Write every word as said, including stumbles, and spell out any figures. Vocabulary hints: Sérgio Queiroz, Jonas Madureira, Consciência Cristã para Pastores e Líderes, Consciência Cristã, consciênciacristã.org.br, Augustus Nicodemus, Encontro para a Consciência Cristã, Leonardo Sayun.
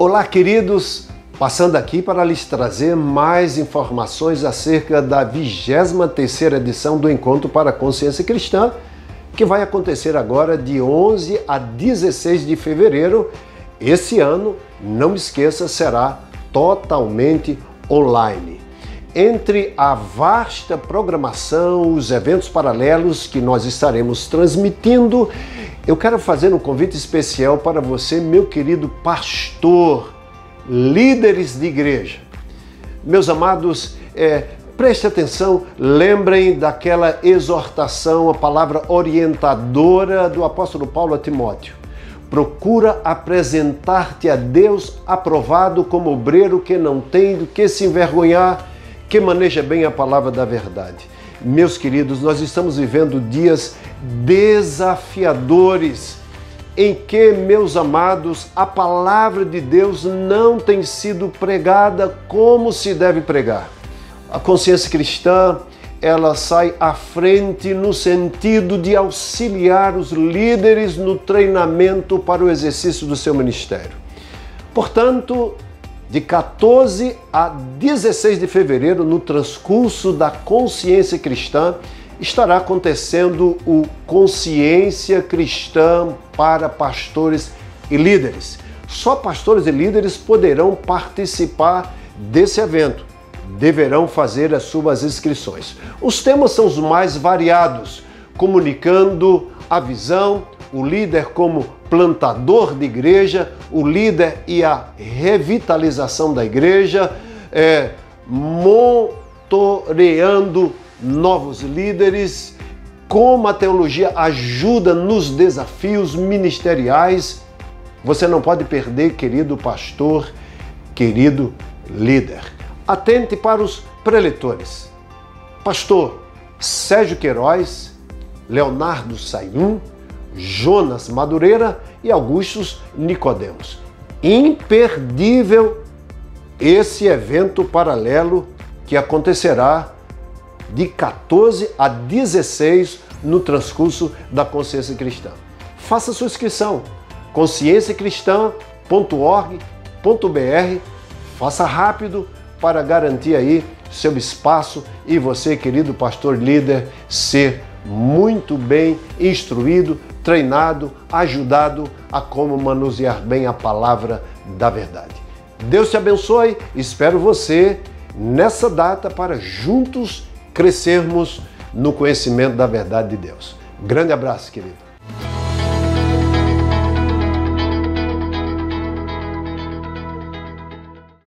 Olá, queridos! Passando aqui para lhes trazer mais informações acerca da vigésima terceira edição do Encontro para a Consciência Cristã, que vai acontecer agora de onze a dezesseis de fevereiro. Esse ano, não esqueça, será totalmente online. Entre a vasta programação, os eventos paralelos que nós estaremos transmitindo, eu quero fazer um convite especial para você, meu querido pastor, líderes de igreja. Meus amados, é, preste atenção, lembrem daquela exortação, a palavra orientadora do apóstolo Paulo a Timóteo. Procura apresentar-te a Deus aprovado como obreiro que não tem do que se envergonhar, que maneja bem a palavra da verdade. Meus queridos, nós estamos vivendo dias desafiadores em que, meus amados, a palavra de Deus não tem sido pregada como se deve pregar. A consciência cristã, ela sai à frente no sentido de auxiliar os líderes no treinamento para o exercício do seu ministério. Portanto, de quatorze a dezesseis de fevereiro, no transcurso da Consciência Cristã, estará acontecendo o Consciência Cristã para Pastores e Líderes. Só pastores e líderes poderão participar desse evento, deverão fazer as suas inscrições. Os temas são os mais variados, comunicando a visão, o líder como plantador de igreja, o líder e a revitalização da igreja, é, monitoreando novos líderes, como a teologia ajuda nos desafios ministeriais. Você não pode perder, querido pastor, querido líder. Atente para os preletores. Pastor Sérgio Queiroz, Leonardo Sayun, Jonas Madureira e Augustus Nicodemus. Imperdível esse evento paralelo que acontecerá de quatorze a dezesseis no transcurso da Consciência Cristã. Faça sua inscrição, consciência cristã ponto org ponto br. Faça rápido para garantir aí seu espaço e você, querido pastor líder, ser muito bem instruído, treinado, ajudado a como manusear bem a palavra da verdade. Deus te abençoe, espero você nessa data para juntos crescermos no conhecimento da verdade de Deus. Grande abraço, querido.